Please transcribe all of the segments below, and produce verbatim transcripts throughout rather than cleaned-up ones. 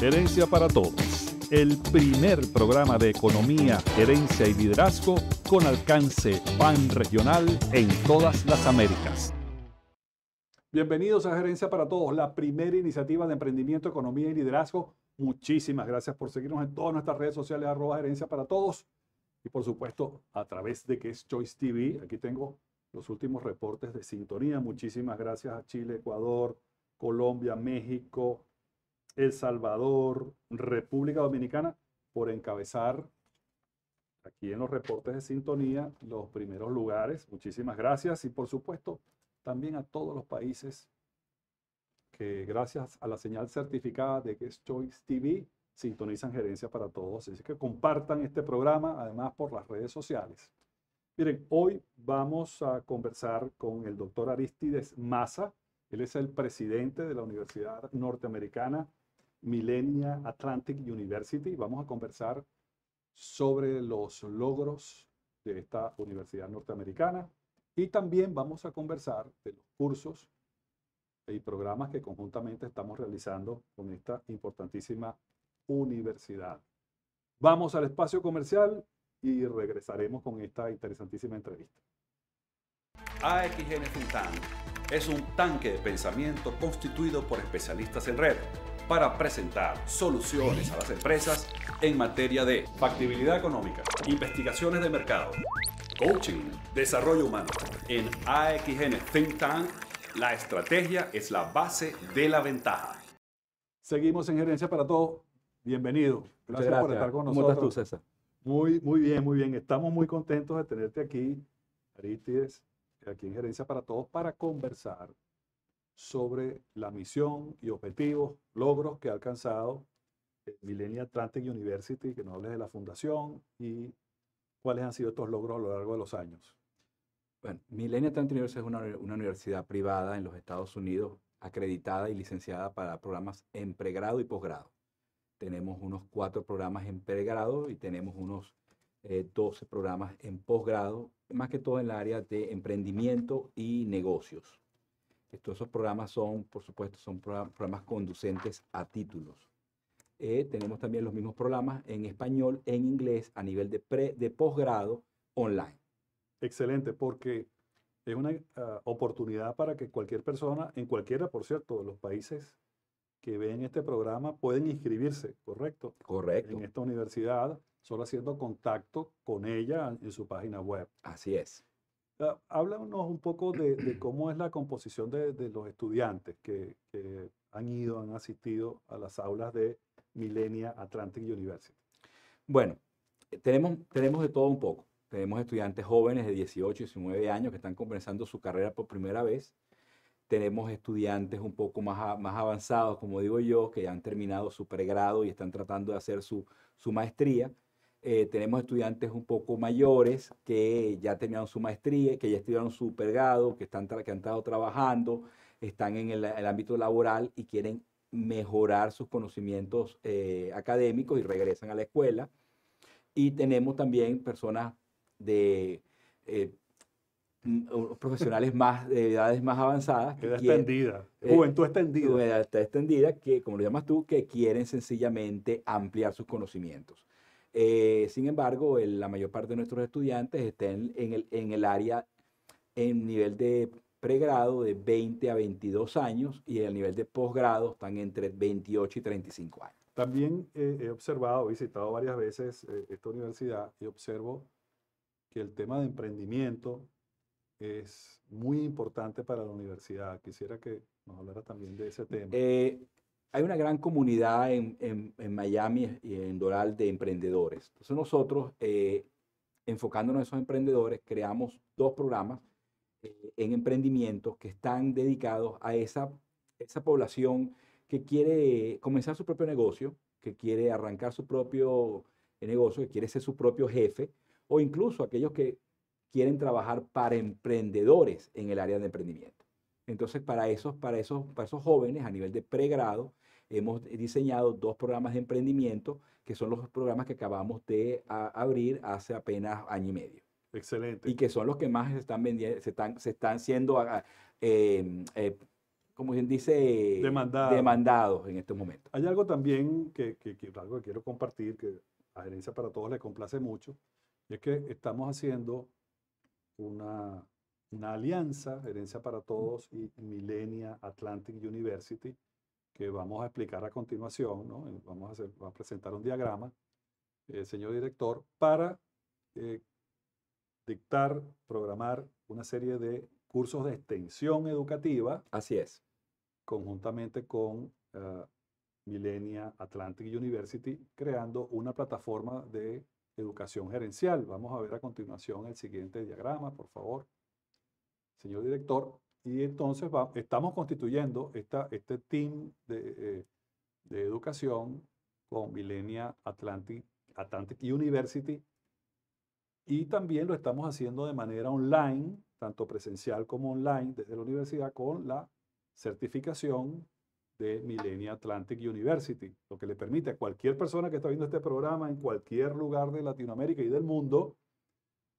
Gerencia para Todos, el primer programa de economía, gerencia y liderazgo con alcance panregional en todas las Américas. Bienvenidos a Gerencia para Todos, la primera iniciativa de emprendimiento, economía y liderazgo. Muchísimas gracias por seguirnos en todas nuestras redes sociales, arroba Gerencia para Todos. Y por supuesto, a través de que es Choice T V, aquí tengo los últimos reportes de sintonía. Muchísimas gracias a Chile, Ecuador, Colombia, México, El Salvador, República Dominicana, por encabezar aquí en los reportes de sintonía los primeros lugares. Muchísimas gracias. Y por supuesto, también a todos los países que gracias a la señal certificada de que es Choice T V, sintonizan Gerencia para Todos. Así que compartan este programa, además por las redes sociales. Miren, hoy vamos a conversar con el doctor Aristides Maza. Él es el presidente de la Universidad Norteamericana Millennia Atlantic University. Vamos a conversar sobre los logros de esta universidad norteamericana y también vamos a conversar de los cursos y programas que conjuntamente estamos realizando con esta importantísima universidad. Vamos al espacio comercial y regresaremos con esta interesantísima entrevista. A X N Fintan es un tanque de pensamiento constituido por especialistas en red para presentar soluciones a las empresas en materia de factibilidad económica, investigaciones de mercado, coaching, desarrollo humano. En A X N Think Tank, la estrategia es la base de la ventaja. Seguimos en Gerencia para Todos. Bienvenido. Gracias, gracias por estar con nosotros. ¿Cómo estás tú, César? Muy, muy bien, muy bien. Estamos muy contentos de tenerte aquí, Aristides, aquí en Gerencia para Todos, para conversar sobre la misión y objetivos, logros que ha alcanzado Millennia Atlantic University, que nos hables de la fundación y cuáles han sido estos logros a lo largo de los años. Bueno, Millennia Atlantic University es una, una universidad privada en los Estados Unidos, acreditada y licenciada para programas en pregrado y posgrado. Tenemos unos cuatro programas en pregrado y tenemos unos eh, doce programas en posgrado, más que todo en el área de emprendimiento y negocios. Estos, esos programas son, por supuesto, son programas conducentes a títulos. Eh, tenemos también los mismos programas en español, en inglés, a nivel de, pre, de posgrado online. Excelente, porque es una uh, oportunidad para que cualquier persona, en cualquiera, por cierto, de los países que ven este programa, pueden inscribirse, ¿correcto? Correcto. En esta universidad, solo haciendo contacto con ella en su página web. Así es. Uh, háblanos un poco de, de cómo es la composición de, de los estudiantes que, que han ido, han asistido a las aulas de Millennia Atlantic University. Bueno, tenemos, tenemos de todo un poco. Tenemos estudiantes jóvenes de dieciocho y diecinueve años que están comenzando su carrera por primera vez. Tenemos estudiantes un poco más, más avanzados, como digo yo, que han terminado su pregrado y están tratando de hacer su, su maestría. Eh, tenemos estudiantes un poco mayores que ya terminaron su maestría, que ya estudiaron su pregrado, que, están, que han estado trabajando, están en el, el ámbito laboral y quieren mejorar sus conocimientos eh, académicos y regresan a la escuela. Y tenemos también personas de... Eh, profesionales más, de edades más avanzadas. Edad extendida, juventud extendida. Edad extendida, que como lo llamas tú, que quieren sencillamente ampliar sus conocimientos. Eh, sin embargo, el, la mayor parte de nuestros estudiantes está en, en, el, en el área, en nivel de pregrado de veinte a veintidós años y en el nivel de posgrado están entre veintiocho y treinta y cinco años. También eh, he observado, he visitado varias veces eh, esta universidad y observo que el tema de emprendimiento es muy importante para la universidad. Quisiera que nos hablara también de ese tema. Eh, hay una gran comunidad en, en, en Miami y en Doral de emprendedores. Entonces nosotros, eh, enfocándonos en esos emprendedores, creamos dos programas eh, en emprendimiento que están dedicados a esa, esa población que quiere comenzar su propio negocio, que quiere arrancar su propio negocio, que quiere ser su propio jefe, o incluso aquellos que quieren trabajar para emprendedores en el área de emprendimiento. Entonces, para esos, para esos, para esos jóvenes a nivel de pregrado, hemos diseñado dos programas de emprendimiento, que son los programas que acabamos de a, abrir hace apenas año y medio. Excelente. Y que son los que más están vendiendo, se están, se están siendo eh, eh, como quien dice, Demandado. demandados en estos momentos. Hay algo también que, que, que, algo que quiero compartir, que a Gerencia para Todos le complace mucho, y es que estamos haciendo una, una alianza, Gerencia para Todos y Millennia Atlantic University, que vamos a explicar a continuación, ¿no? Vamos a, hacer, vamos a presentar un diagrama, eh, señor director, para eh, dictar, programar una serie de cursos de extensión educativa. Así es. Conjuntamente con uh, Millennia Atlantic University, creando una plataforma de educación gerencial. Vamos a ver a continuación el siguiente diagrama, por favor, señor director. Y entonces va, estamos constituyendo esta, este team de, eh, de educación con Millennia Atlantic, Atlantic University, y también lo estamos haciendo de manera online, tanto presencial como online, desde la universidad, con la certificación de Millennia Atlantic University, lo que le permite a cualquier persona que está viendo este programa en cualquier lugar de Latinoamérica y del mundo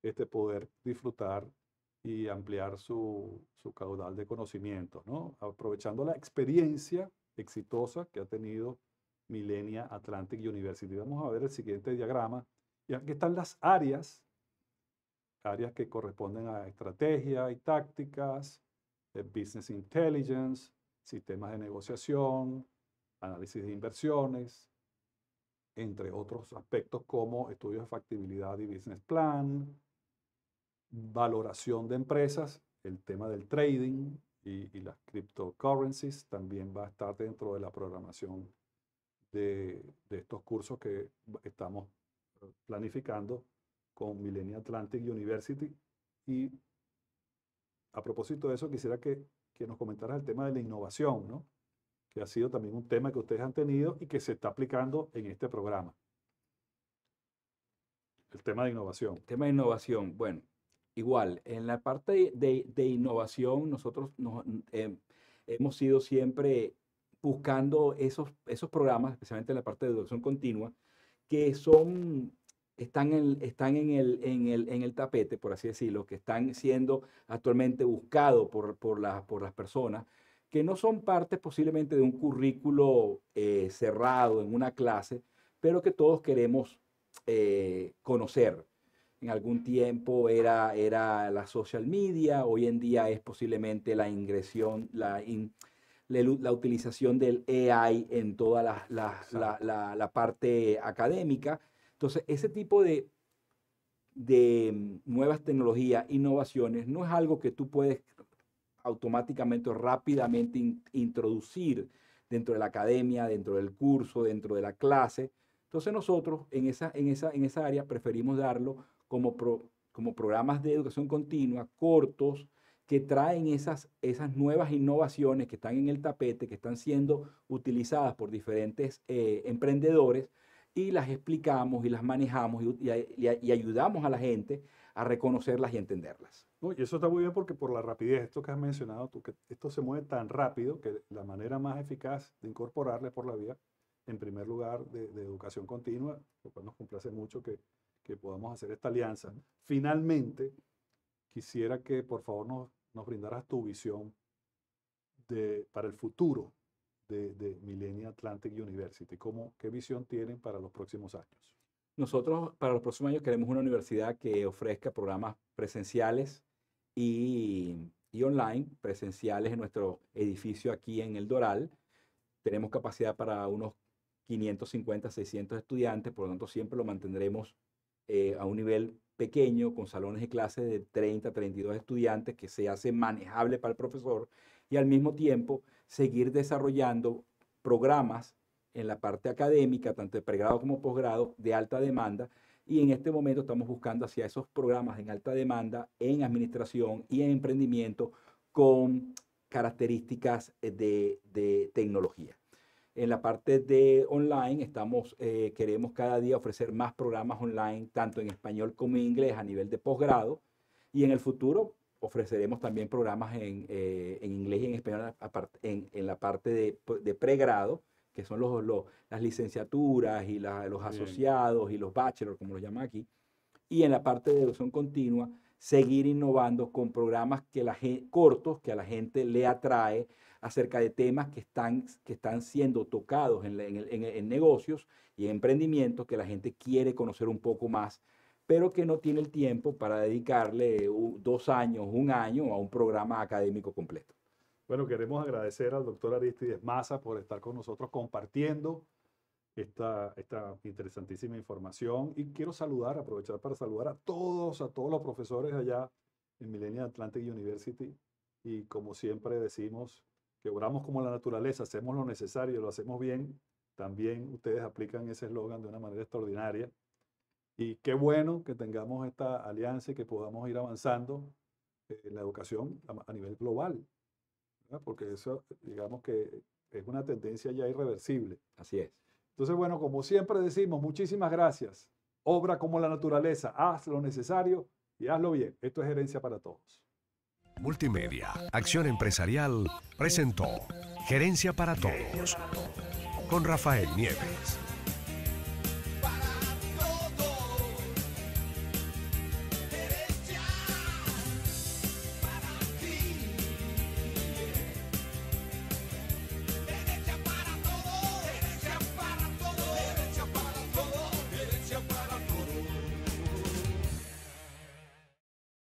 este, poder disfrutar y ampliar su, su caudal de conocimientos, ¿no? Aprovechando la experiencia exitosa que ha tenido Millennia Atlantic University. Vamos a ver el siguiente diagrama. Y aquí están las áreas, áreas que corresponden a estrategia y tácticas, business intelligence, sistemas de negociación, análisis de inversiones, entre otros aspectos como estudios de factibilidad y business plan, valoración de empresas, el tema del trading y, y las cryptocurrencies también va a estar dentro de la programación de, de estos cursos que estamos planificando con Millennia Atlantic University. Y a propósito de eso, quisiera que, que nos comentaras el tema de la innovación, ¿no? Que ha sido también un tema que ustedes han tenido y que se está aplicando en este programa. El tema de innovación. El tema de innovación, bueno. Igual, en la parte de, de innovación, nosotros nos, eh, hemos sido siempre buscando esos, esos programas, especialmente en la parte de educación continua, que son, están, en, están en, el, en, el, en el tapete, por así decirlo, que están siendo actualmente buscados por, por, la, por las personas, que no son parte posiblemente de un currículo eh, cerrado en una clase, pero que todos queremos eh, conocer. En algún tiempo era, era la social media, hoy en día es posiblemente la ingresión, la, in, la, la utilización del A I en toda la, la, la, la, la parte académica. Entonces, ese tipo de, de nuevas tecnologías, innovaciones, no es algo que tú puedes automáticamente o rápidamente in, introducir dentro de la academia, dentro del curso, dentro de la clase. Entonces, nosotros en esa, en esa, en esa área preferimos darlo Como, pro, como programas de educación continua, cortos, que traen esas, esas nuevas innovaciones que están en el tapete, que están siendo utilizadas por diferentes eh, emprendedores, y las explicamos y las manejamos y, y, y ayudamos a la gente a reconocerlas y entenderlas. Y eso está muy bien, porque por la rapidez, esto que has mencionado tú, que esto se mueve tan rápido que la manera más eficaz de incorporarle por la vía, en primer lugar, de, de educación continua, lo cual nos complace mucho que que podamos hacer esta alianza. Finalmente, quisiera que por favor nos, nos brindaras tu visión de, para el futuro de, de Millennia Atlantic University. ¿Cómo, ¿Qué visión tienen para los próximos años? Nosotros para los próximos años queremos una universidad que ofrezca programas presenciales y, y online, presenciales en nuestro edificio aquí en El Doral. Tenemos capacidad para unos quinientos cincuenta, seiscientos estudiantes, por lo tanto siempre lo mantendremos Eh, a un nivel pequeño, con salones de clases de treinta, treinta y dos estudiantes, que se hace manejable para el profesor, y al mismo tiempo seguir desarrollando programas en la parte académica, tanto de pregrado como posgrado, de alta demanda, y en este momento estamos buscando hacia esos programas en alta demanda, en administración y en emprendimiento, con características de, de tecnología. En la parte de online, estamos, eh, queremos cada día ofrecer más programas online, tanto en español como en inglés, a nivel de posgrado. Y en el futuro ofreceremos también programas en, eh, en inglés y en español en, en la parte de, de pregrado, que son los, los, las licenciaturas y la, los asociados y los bachelors, como los llaman aquí. Y en la parte de educación continua, seguir innovando con programas que la gente, cortos que a la gente le atrae acerca de temas que están, que están siendo tocados en, en, en, en negocios y en emprendimientos que la gente quiere conocer un poco más, pero que no tiene el tiempo para dedicarle dos años, un año a un programa académico completo. Bueno, queremos agradecer al doctor Aristides Maza por estar con nosotros compartiendo Esta, esta interesantísima información, y quiero saludar, aprovechar para saludar a todos, a todos los profesores allá en Millennia Atlantic University, y como siempre decimos que oramos como la naturaleza, hacemos lo necesario, lo hacemos bien, también ustedes aplican ese eslogan de una manera extraordinaria, y qué bueno que tengamos esta alianza y que podamos ir avanzando en la educación a, a nivel global, ¿verdad? Porque eso, digamos que es una tendencia ya irreversible. Así es. Entonces, bueno, como siempre decimos, muchísimas gracias. Obra como la naturaleza, haz lo necesario y hazlo bien. Esto es Gerencia para Todos. Multimedia Acción Empresarial presentó Gerencia para Todos con Rafael Nieves.